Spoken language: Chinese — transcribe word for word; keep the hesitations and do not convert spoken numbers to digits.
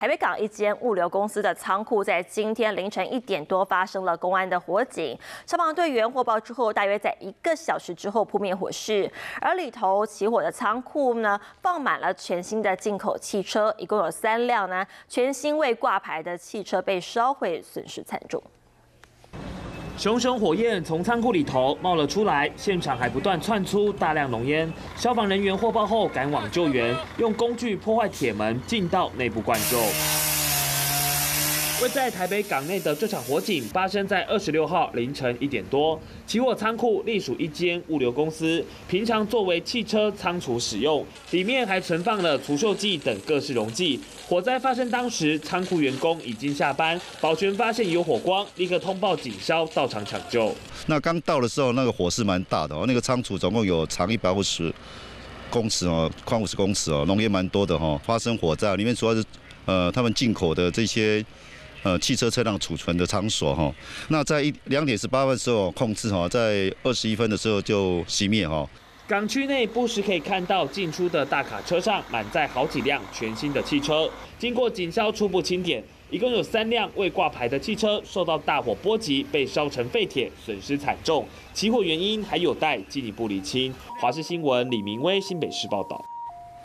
台北港一间物流公司的仓库在今天凌晨一点多发生了公安的火警，消防队员获报之后，大约在一个小时之后扑灭火势。而里头起火的仓库呢，放满了全新的进口汽车，一共有三辆呢全新未挂牌的汽车被烧毁，损失惨重。熊熊火焰从仓库里头冒了出来，现场还不断窜出大量浓烟。消防人员获报后赶往救援，用工具破坏铁门，进到内部灌救。位在台北港内的这场火警发生在二十六号凌晨一点多，起火仓库隶属一间物流公司，平常作为汽车仓储使用，里面还存放了除锈剂等各式溶剂。火灾发生当时，仓库员工已经下班，保全发现有火光，立刻通报警消到场抢救。那刚到的时候，那个火势蛮大的哦，那个仓储总共有长一百五十公尺哦，宽五十公尺哦，浓烟蛮多的哦。发生火灾，里面主要是呃他们进口的这些呃汽车车辆储存的场所哈、哦。那在一两点十八分的时候控制哈、哦，在二十一分的时候就熄灭哈、哦。港区内不时可以看到进出的大卡车上满载好几辆全新的汽车。经过警消初步清点，一共有三辆未挂牌的汽车受到大火波及，被烧成废铁，损失惨重。起火原因还有待进一步厘清。华视新闻李明威新北市报道。